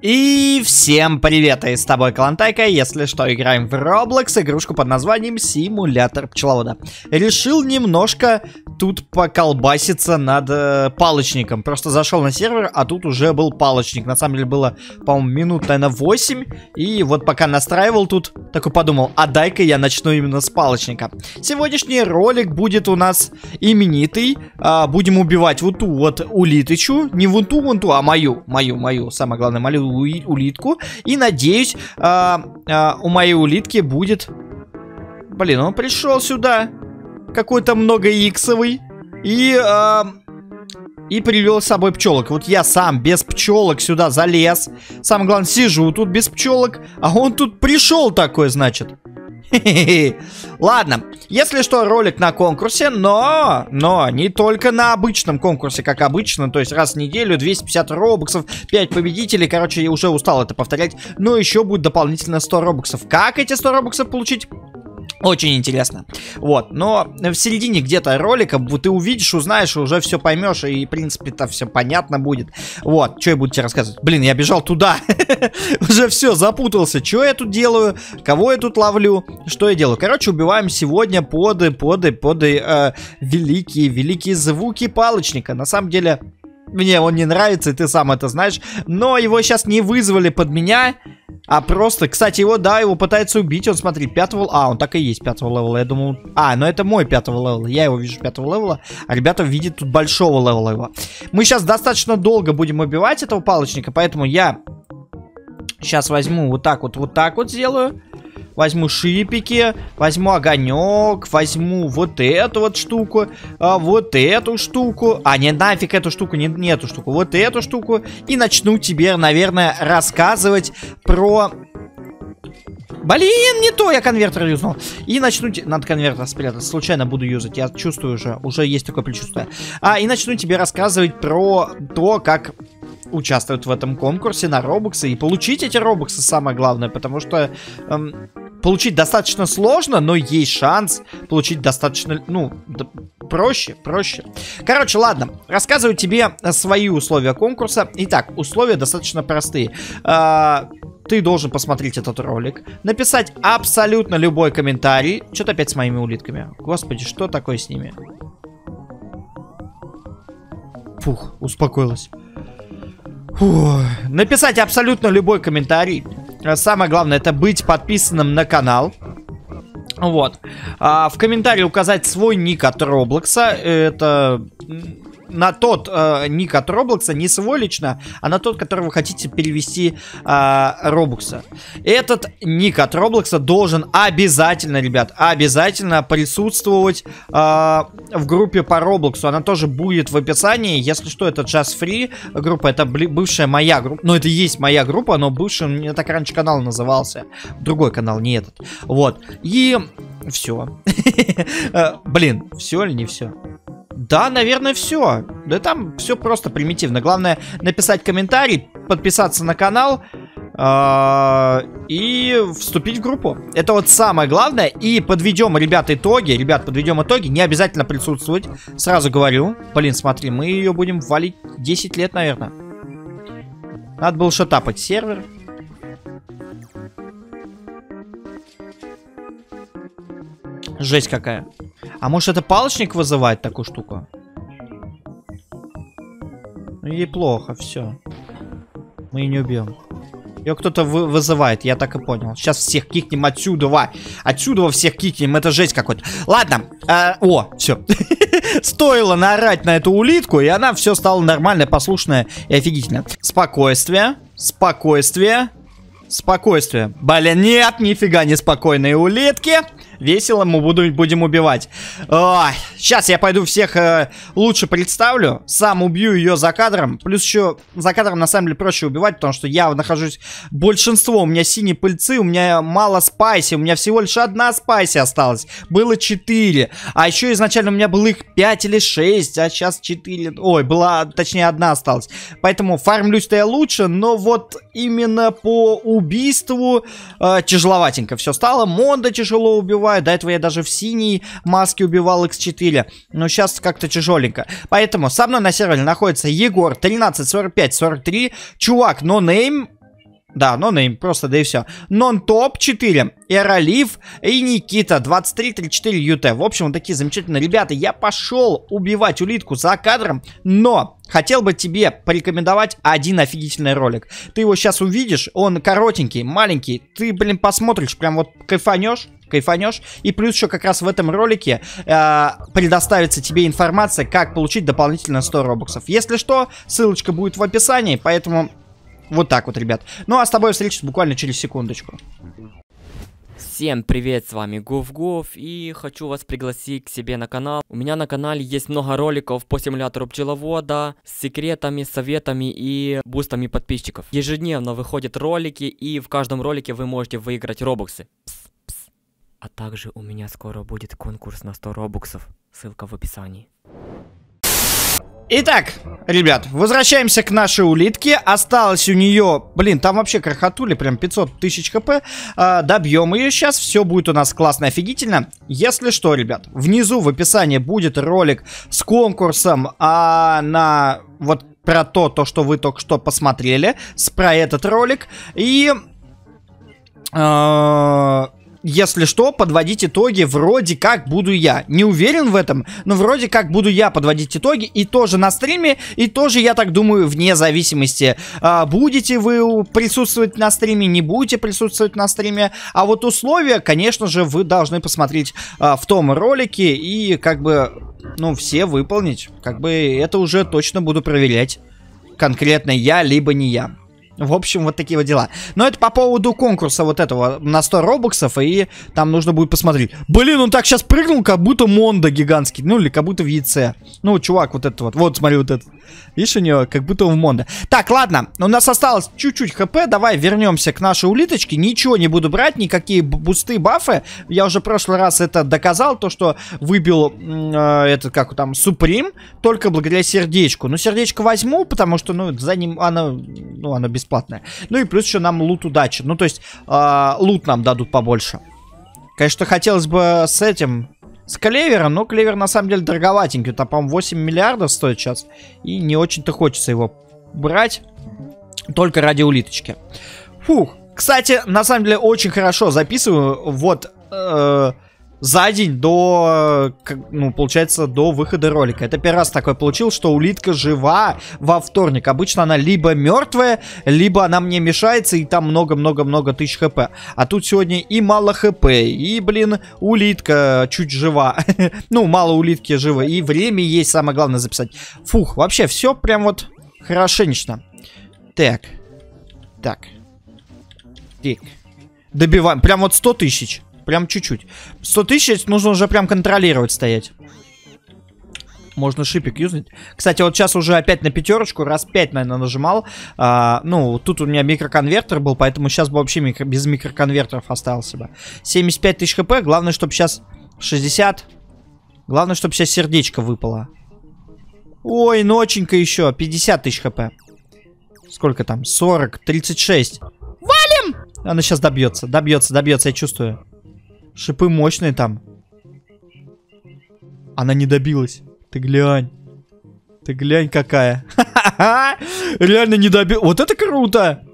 И всем привет, и с тобой Калантайка, если что, играем в Roblox, игрушку под названием Симулятор Пчеловода. Решил немножко тут поколбаситься над палочником, просто зашел на сервер, а тут уже был палочник, на самом деле было, по-моему, минут, наверное, 8, и вот пока настраивал тут, такой подумал, а дай-ка я начну именно с палочника. Сегодняшний ролик будет у нас именитый, будем убивать вот ту вот улиточку, не вон ту, а мою, самое главное, мою улитку. И надеюсь, у моей улитки будет... Блин, он пришел сюда какой-то многоиксовый и привел с собой пчелок. Вот я сам без пчелок сюда залез. Самое главное, сижу тут без пчелок, а он тут пришел такой, значит. Ладно, если что, ролик на конкурсе, но не только на обычном конкурсе, как обычно, то есть раз в неделю 250 робоксов, 5 победителей, короче, я уже устал это повторять, но еще будет дополнительно 100 робоксов. Как эти 100 робоксов получить? Очень интересно. Вот, но в середине где-то ролика ты увидишь, узнаешь, уже все поймешь, и, в принципе-то, все понятно будет. Вот, что я буду тебе рассказывать? Блин, я бежал туда. Уже все, запутался. Что я тут делаю? Кого я тут ловлю? Что я делаю? Короче, убиваем сегодня великие звуки палочника. На самом деле, мне он не нравится, и ты сам это знаешь. Но его сейчас не вызвали под меня. А просто, кстати, его пытаются убить. Он, смотри, 5-го... А, он так и есть 5-го левела, я думал... А, но это мой 5-го левела. Я его вижу 5-го левела, а ребята видят тут большого левела его. Мы сейчас достаточно долго будем убивать этого палочника, поэтому я сейчас возьму вот так вот сделаю. Возьму шипики, возьму огонек, возьму вот эту вот штуку, вот эту штуку. А, не, нафиг эту штуку, не эту штуку, вот эту штуку. И начну тебе, наверное, рассказывать про... Блин, не то, я конвертер юзнул. И начну... Надо конвертер спрятать, случайно буду юзать, я чувствую уже есть такое предчувствие. И начну тебе рассказывать про то, как... участвуют в этом конкурсе на робоксы и получить эти робоксы, самое главное, потому что получить достаточно сложно, но есть шанс получить достаточно, проще. Короче, ладно, рассказываю тебе свои условия конкурса. Итак, условия достаточно простые. Ты должен посмотреть этот ролик, написать абсолютно любой комментарий. Что-то опять с моими улитками. Господи, что такое с ними? Фух, успокоилась. Фу. Написать абсолютно любой комментарий. Самое главное, это быть подписанным на канал. Вот. В комментарии указать свой ник от Роблокса. Это... на тот ник от Роблокса, не свой лично, а на тот, который вы хотите перевести Робокса. Этот ник от Роблокса должен обязательно, ребят, присутствовать в группе по Роблоксу. Она тоже будет в описании. Если что, это JustFree группа, это бывшая моя группа. Ну, это и есть моя группа, но бывший, мне так раньше канал назывался. Другой канал, не этот. Вот. И все. Блин, все или не все? Да, наверное, все. Да там все просто примитивно. Главное написать комментарий, подписаться на канал и вступить в группу. Это вот самое главное. И подведем, ребят, итоги. Не обязательно присутствовать. Сразу говорю. Блин, смотри, мы ее будем валить 10 лет, наверное. Надо было шатапать сервер. Жесть какая. А может это палочник вызывает такую штуку? Ну ей плохо, все. Мы ее не убьем. Ее кто-то вызывает, я так и понял. Сейчас всех кикнем отсюда. Отсюда всех кикнем, это жесть какой-то. Ладно, о, все. Стоило наорать на эту улитку, и она все стала нормальная, послушная и офигительная. Спокойствие, спокойствие, спокойствие. Блин, нет, нифига не спокойные улитки. Весело мы будем убивать. Сейчас я пойду всех лучше представлю. Сам убью ее за кадром. Плюс еще за кадром на самом деле проще убивать, потому что я нахожусь... Большинство у меня синие пыльцы, у меня мало спайси. У меня всего лишь одна спайси осталась. Было 4. А еще изначально у меня было их 5 или 6, а сейчас 4. Ой, была, точнее, одна осталась. Поэтому фармлюсь-то я лучше, но вот именно по убийству тяжеловатенько все стало. Монда тяжело убивать. убиваю. До этого я даже в синей маске убивал X4. Но сейчас как-то тяжеленько. Поэтому со мной на сервере находится Егор 134543. Чувак, нонейм. Да, нонейм, просто да и все. Нон-топ 4. Эралив и Никита 2334 ЮТ. В общем, вот такие замечательные ребята. Я пошел убивать улитку за кадром, но хотел бы тебе порекомендовать один офигительный ролик. Ты его сейчас увидишь, он коротенький, маленький. Ты, блин, посмотришь, прям вот кайфанешь, кайфанешь. И плюс еще как раз в этом ролике предоставится тебе информация, как получить дополнительно 100 робоксов. Если что, ссылочка будет в описании, поэтому вот так вот, ребят. Ну а с тобой встречусь буквально через секундочку. Всем привет, с вами Гуф-Гуф, и хочу вас пригласить к себе на канал. У меня на канале есть много роликов по симулятору пчеловода с секретами, советами и бустами подписчиков. Ежедневно выходят ролики, и в каждом ролике вы можете выиграть робоксы. Пс, пс. А также у меня скоро будет конкурс на 100 робоксов, ссылка в описании. Итак, ребят, возвращаемся к нашей улитке. Осталось у нее, блин, там вообще крохотули, прям 500 тысяч хп. Добьем ее сейчас, все будет у нас классно, офигительно. Если что, ребят, внизу в описании будет ролик с конкурсом на вот про то, что вы только что посмотрели, про этот ролик. И если что, подводить итоги вроде как буду я. Не уверен в этом, но вроде как буду я подводить итоги. И тоже на стриме, и тоже, я так думаю, вне зависимости, будете вы присутствовать на стриме, не будете присутствовать на стриме. А вот условия, конечно же, вы должны посмотреть в том ролике и как бы, ну, все выполнить. Как бы это уже точно буду проверять. Конкретно я, либо не я. В общем, вот такие вот дела. Но это по поводу конкурса вот этого на 100 робоксов, и там нужно будет посмотреть. Блин, он так сейчас прыгнул, как будто Мондо гигантский. Ну, или как будто в яйце. Ну, чувак, вот этот вот. Вот, смотри, вот этот. Видишь, у него как будто он в Мондо. Так, ладно, у нас осталось чуть-чуть хп. Давай вернемся к нашей улиточке. Ничего не буду брать, никакие бусты, бафы. Я уже в прошлый раз это доказал, то, что выбил этот, как там, Суприм, только благодаря сердечку. Ну, сердечко возьму, потому что, ну, за ним оно бесплатно. Ну и плюс еще нам лут удачи. Ну то есть лут нам дадут побольше. Конечно, хотелось бы с этим, с клевером, но клевер на самом деле дороговатенький. Там, по-моему, 8 миллиардов стоит сейчас. И не очень-то хочется его брать. Только ради улиточки. Фух. Кстати, на самом деле очень хорошо записываю. Вот за день до, ну, получается, до выхода ролика. Это первый раз такое получил, что улитка жива во вторник. Обычно она либо мертвая, либо она мне мешается, и там много-много-много тысяч хп. А тут сегодня и мало хп, и, блин, улитка чуть жива. Ну, мало улитки живы. И время есть, самое главное, записать. Фух, вообще все прям вот хорошенечно. Так. Так. Так. Добиваем. Прям вот 100 тысяч. Прям чуть-чуть. 100 тысяч нужно уже прям контролировать стоять. Можно шипик юзать. Кстати, вот сейчас уже опять на пятерочку. Раз 5, наверное, нажимал. Ну, тут у меня микроконвертер был, поэтому сейчас бы вообще без микроконвертеров остался бы. 75 тысяч хп. Главное, чтобы сейчас 60. Главное, чтобы сейчас сердечко выпало. Ой, ноченька еще. 50 тысяч хп. Сколько там? 40, 36. Валим! Она сейчас добьется. Добьется, добьется, я чувствую. Шипы мощные там. Она не добилась. Ты глянь. Ты глянь какая. Реально не добилась. Вот это круто.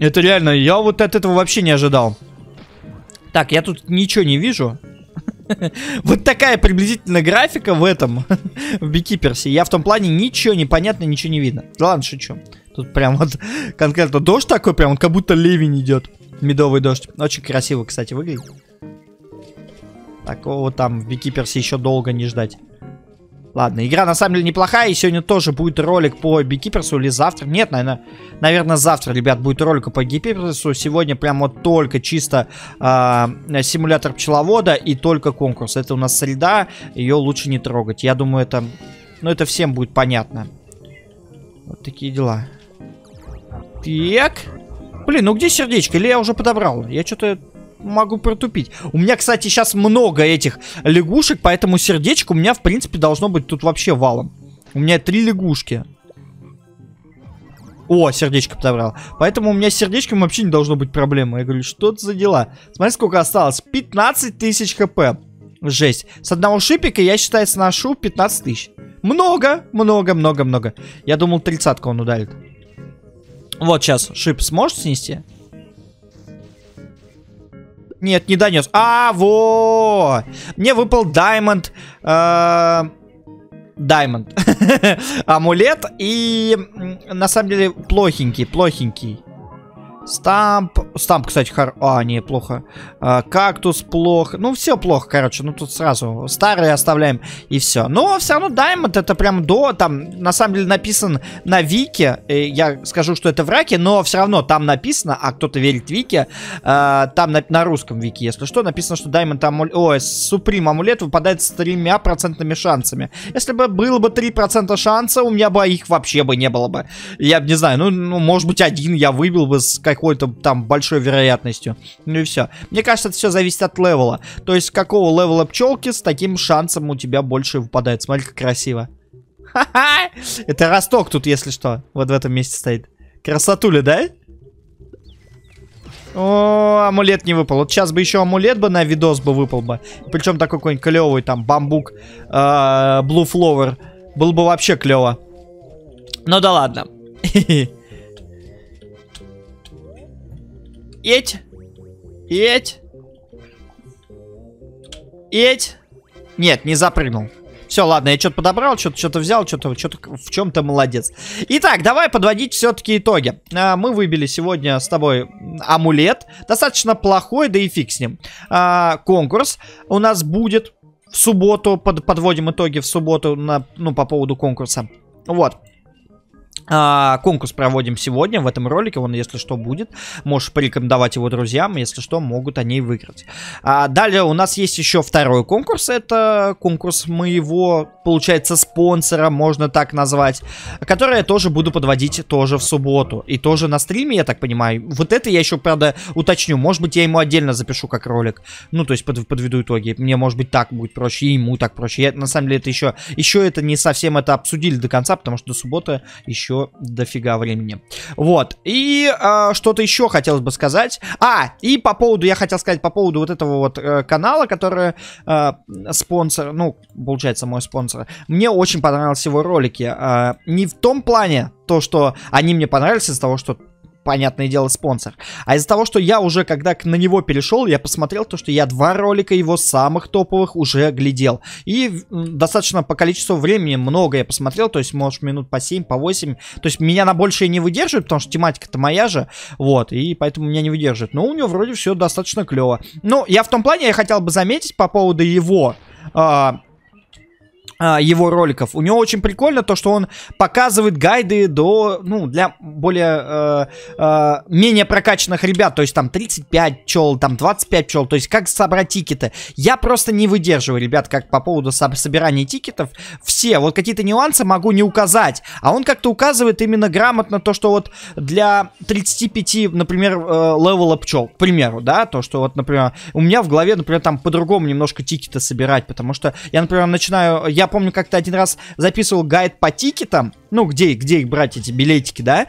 Это реально. Я вот от этого вообще не ожидал. Так, я тут ничего не вижу. Вот такая приблизительно графика в этом. В Бикипёрсе. Я в том плане ничего не понятно, ничего не видно. Да ладно, шучу. Тут прям вот конкретно дождь такой. Прям вот как будто ливень идет. Медовый дождь. Очень красиво, кстати, выглядит. Такого там в Бикипёрсе еще долго не ждать. Ладно, игра на самом деле неплохая. И сегодня тоже будет ролик по Бикипёрсу. Или завтра. Нет, наверное, завтра, ребят, будет ролик по Бикипёрсу. Сегодня прям вот только чисто симулятор пчеловода и только конкурс. Это у нас среда. Ее лучше не трогать. Я думаю, это... Ну, это всем будет понятно. Вот такие дела. Так. Блин, ну где сердечко? Или я уже подобрал? Я что-то... могу протупить. У меня, кстати, сейчас много этих лягушек, поэтому сердечко у меня, в принципе, должно быть тут вообще валом. У меня 3 лягушки. О, сердечко подобрал. Поэтому у меня с сердечком вообще не должно быть проблемы. Я говорю, что это за дела? Смотри, сколько осталось. 15 тысяч хп. Жесть. С одного шипика, я, считаю, сношу 15 тысяч. Много, много, много, много. Я думал, 30-ку он ударит. Вот сейчас шип сможешь снести? Нет, не донес. А, во! Мне выпал даймонд. Даймонд. Амулет. И на самом деле плохенький, плохенький. Стамп. Стамп, кстати, а, не, плохо. Кактус плохо. Ну, все плохо, короче. Ну, тут сразу старые оставляем и все. Но все равно даймонд это прям до... Там, на самом деле, написан на Вики. Я скажу, что это в раке, но все равно там написано, а кто-то верит Вики. Там на русском Вики, если что, написано, что даймонд амулет... Ой, суприм амулет выпадает с 3% шансами. Если бы было бы 3% шанса, у меня бы их вообще бы не было бы. Я не знаю, ну может быть, один я выбил бы с какой-то там большой вероятностью. Ну и все. Мне кажется, это все зависит от левела. То есть, какого левела пчелки, с таким шансом у тебя больше выпадает. Смотри, как красиво. Ха-ха! Это росток тут, если что. Вот в этом месте стоит. Красотуля, да? О, амулет не выпал. Вот сейчас бы еще амулет бы на видос бы выпал бы. Причем такой какой-нибудь клевый там бамбук, Blue Flower. Был бы вообще клево. Ну да ладно. Эть. Эть. Эть. Нет, не запрыгнул. Все, ладно, я что-то подобрал, что-то взял, что-то в чем-то молодец. Итак, давай подводить все-таки итоги. Мы выбили сегодня с тобой амулет. Достаточно плохой, да и фиг с ним. Конкурс у нас будет в субботу. Подводим итоги в субботу по поводу конкурса. Вот. Конкурс проводим сегодня в этом ролике. Он, если что, будет. Можешь порекомендовать его друзьям. Если что, могут они выиграть. Далее у нас есть еще второй конкурс. Это конкурс моего, получается, спонсора, можно так назвать, который я тоже буду подводить тоже в субботу. И тоже на стриме, я так понимаю. Вот это я еще, правда, уточню. Может быть, я ему отдельно запишу как ролик. Ну, то есть подведу итоги. Мне, может быть, так будет проще. И ему так проще. Я, на самом деле, это еще это не совсем это обсудили до конца, потому что до субботы еще дофига времени. Вот. И что-то еще хотелось бы сказать. И по поводу, я хотел сказать по поводу вот этого вот канала, который спонсор, ну, получается, мой спонсор. Мне очень понравились его ролики. Не в том плане, то, что они мне понравились из-за того, что, понятное дело, спонсор. А из-за того, что я уже, когда на него перешел, я посмотрел то, что я два ролика его самых топовых уже глядел. И достаточно по количеству времени много я посмотрел, то есть, может, минут по 7, по 8. То есть, меня на большее не выдерживает, потому что тематика-то моя же, вот, и поэтому меня не выдерживает. Но у него вроде все достаточно клево. Ну, я в том плане, я хотел бы заметить по поводу его роликов. У него очень прикольно то, что он показывает гайды для более менее прокачанных ребят. То есть там 35 пчел, там 25 пчел. То есть как собрать тикеты. Я просто не выдерживаю, ребят, как по поводу собирания тикетов. Все вот какие-то нюансы могу не указать. А он как-то указывает именно грамотно то, что вот для 35, например, левела пчел, к примеру, да, то, что вот, например, у меня в голове, например, там по-другому немножко тикеты собирать, потому что я, например, я помню, как-то один раз записывал гайд по тикетам. Ну, где их брать, эти билетики, да?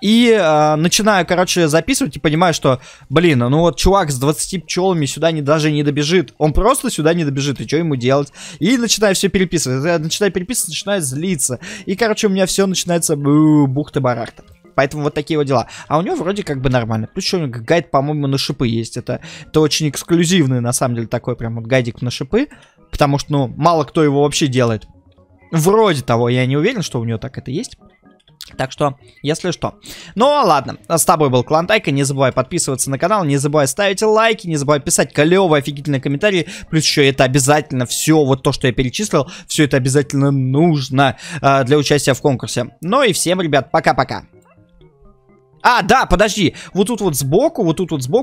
Начинаю, короче, записывать и понимаю, что, блин, ну вот чувак с 20 пчелами сюда даже не добежит. Он просто сюда не добежит, и что ему делать? И начинаю все переписывать. Я начинаю переписывать, начинаю злиться. И, короче, у меня все начинается бухта-барахта. Поэтому вот такие вот дела. А у него вроде как бы нормально. Плюс еще гайд, по-моему, на шипы есть. Это очень эксклюзивный, на самом деле, такой прям вот гайдик на шипы. Потому что, ну, мало кто его вообще делает. Вроде того, я не уверен, что у него так это есть. Так что, если что. Ну, ладно. С тобой был Клан Тайка. Не забывай подписываться на канал. Не забывай ставить лайки. Не забывай писать клевые, офигительные комментарии. Плюс еще это обязательно все, вот то, что я перечислил, все это обязательно нужно для участия в конкурсе. Ну и всем, ребят, пока-пока. Да, подожди, вот тут вот сбоку,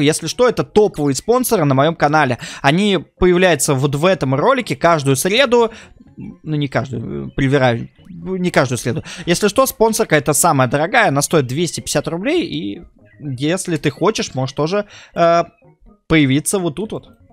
если что, это топовые спонсоры на моем канале. Они появляются вот в этом ролике каждую среду. Ну, не каждую, привираю, не каждую среду. Если что, спонсорка это самая дорогая, она стоит 250 рублей. И если ты хочешь, можешь тоже появиться вот тут вот.